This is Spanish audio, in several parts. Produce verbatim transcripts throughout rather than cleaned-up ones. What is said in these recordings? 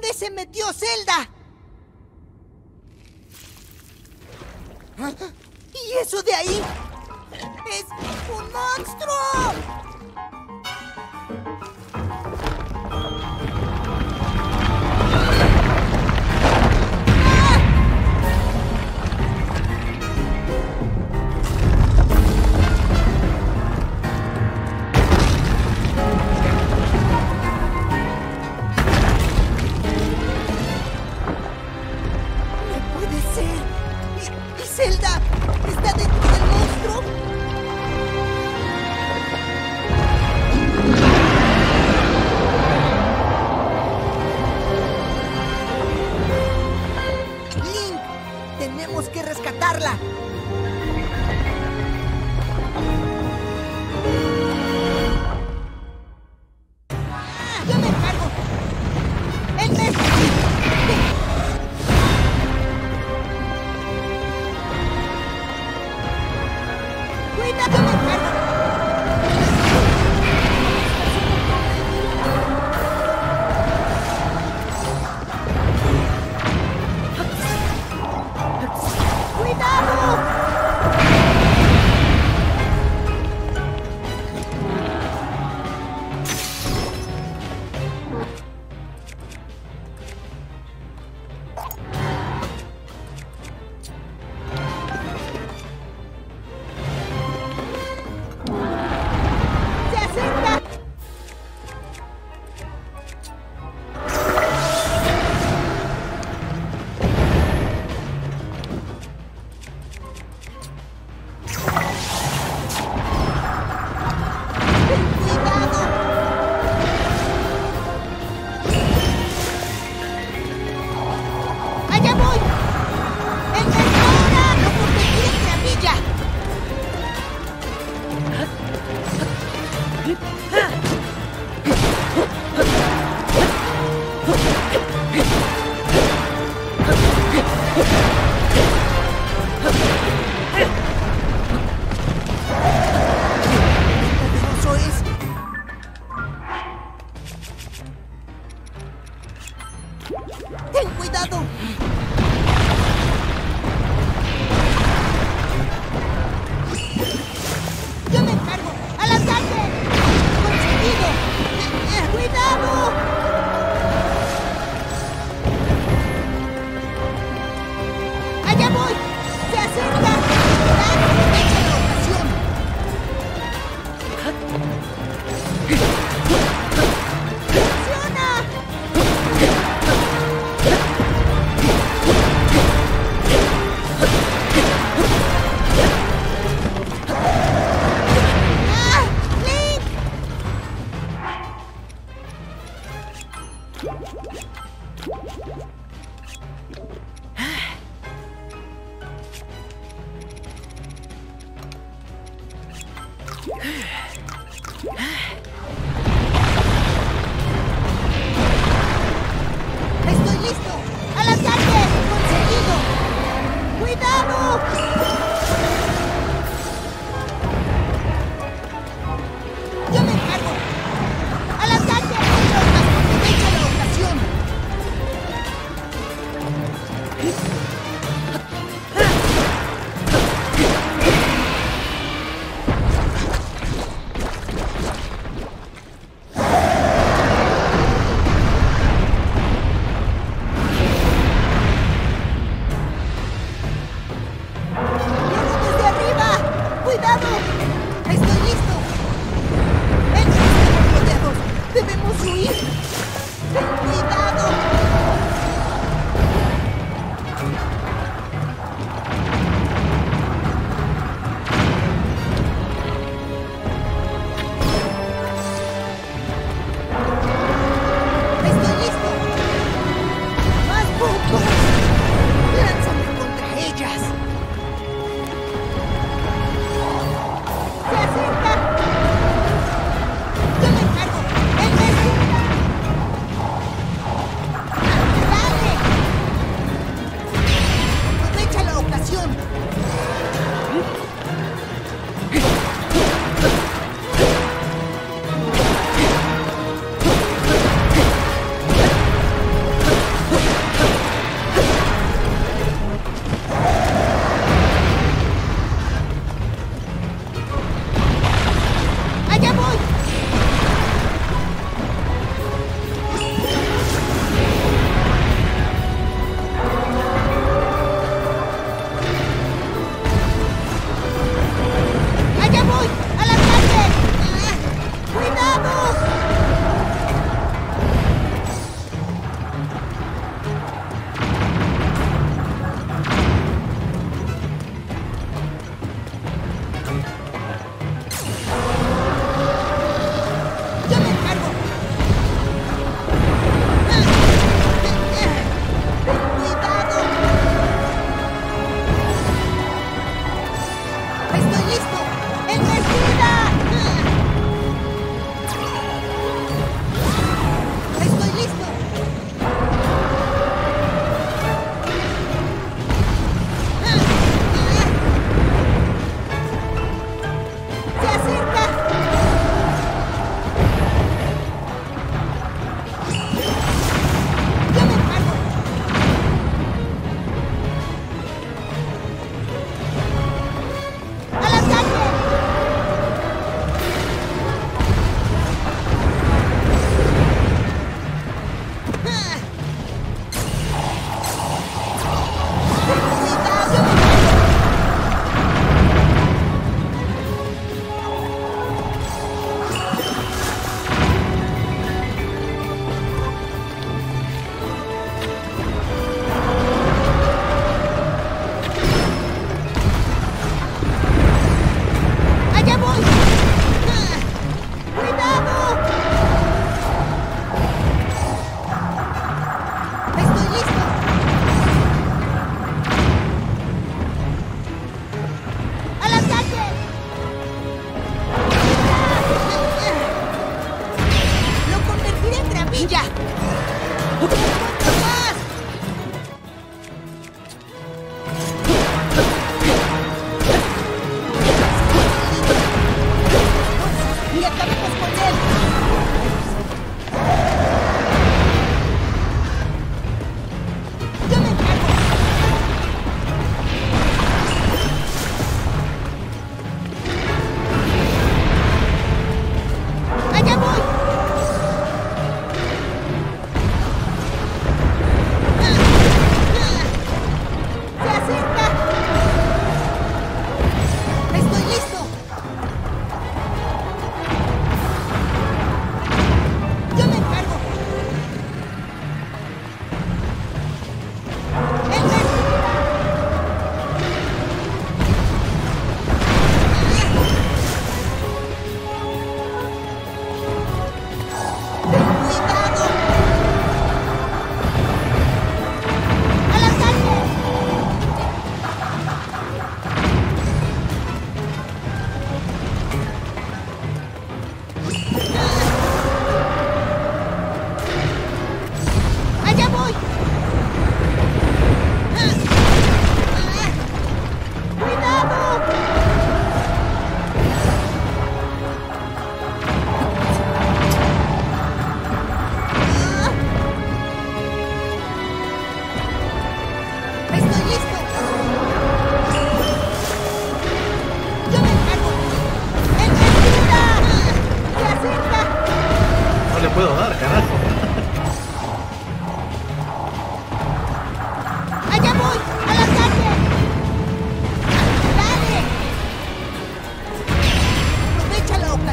¿Dónde se metió Zelda? ¿Ah? ¿Y eso de ahí? ¡Es un monstruo!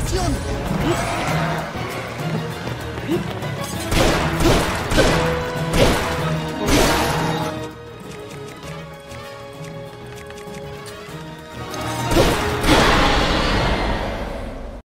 ¡Acción!